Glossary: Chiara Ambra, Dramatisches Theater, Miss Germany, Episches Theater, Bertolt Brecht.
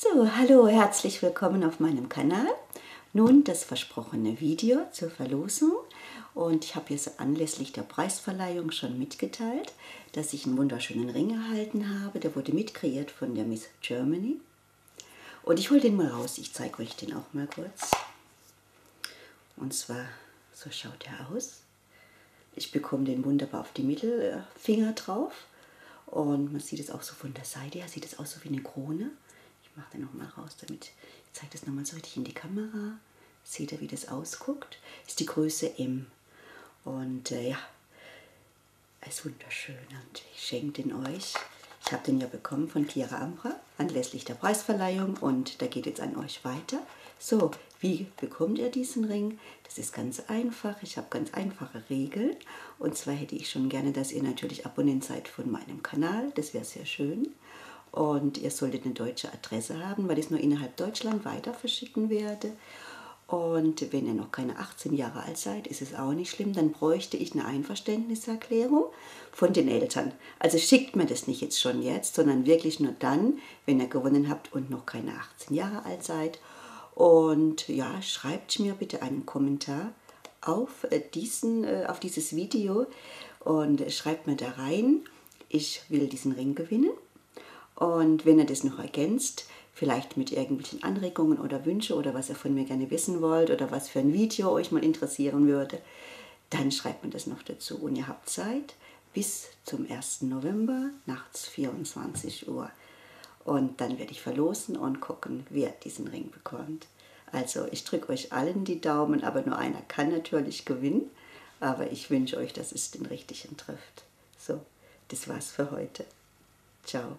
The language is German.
So, hallo, herzlich willkommen auf meinem Kanal. Nun das versprochene Video zur Verlosung. Und ich habe hier so anlässlich der Preisverleihung schon mitgeteilt, dass ich einen wunderschönen Ring erhalten habe. Der wurde mitkreiert von der Miss Germany. Und ich hole den mal raus. Ich zeige euch den auch mal kurz. Und zwar, so schaut er aus. Ich bekomme den wunderbar auf die Mittelfinger drauf. Und man sieht es auch so von der Seite her, sieht es aus so wie eine Krone. Ich mache den nochmal raus, damit ich zeige das nochmal so richtig in die Kamera. Seht ihr, wie das ausguckt? Ist die Größe M. Und ja, er ist wunderschön und ich schenke den euch. Ich habe den ja bekommen von Chiara Ambra anlässlich der Preisverleihung und da geht jetzt an euch weiter. So, wie bekommt ihr diesen Ring? Das ist ganz einfach. Ich habe ganz einfache Regeln. Und zwar hätte ich schon gerne, dass ihr natürlich Abonnent seid von meinem Kanal. Das wäre sehr schön. Und ihr solltet eine deutsche Adresse haben, weil ich es nur innerhalb Deutschland weiter verschicken werde. Und wenn ihr noch keine 18 Jahre alt seid, ist es auch nicht schlimm. Dann bräuchte ich eine Einverständniserklärung von den Eltern. Also schickt mir das nicht jetzt schon jetzt, sondern wirklich nur dann, wenn ihr gewonnen habt und noch keine 18 Jahre alt seid. Und ja, schreibt mir bitte einen Kommentar auf dieses Video und schreibt mir da rein, ich will diesen Ring gewinnen. Und wenn ihr das noch ergänzt, vielleicht mit irgendwelchen Anregungen oder Wünsche oder was ihr von mir gerne wissen wollt oder was für ein Video euch mal interessieren würde, dann schreibt mir das noch dazu. Und ihr habt Zeit bis zum 1. November nachts 24 Uhr. Und dann werde ich verlosen und gucken, wer diesen Ring bekommt. Also ich drücke euch allen die Daumen, aber nur einer kann natürlich gewinnen. Aber ich wünsche euch, dass es den Richtigen trifft. So, das war's für heute. Ciao.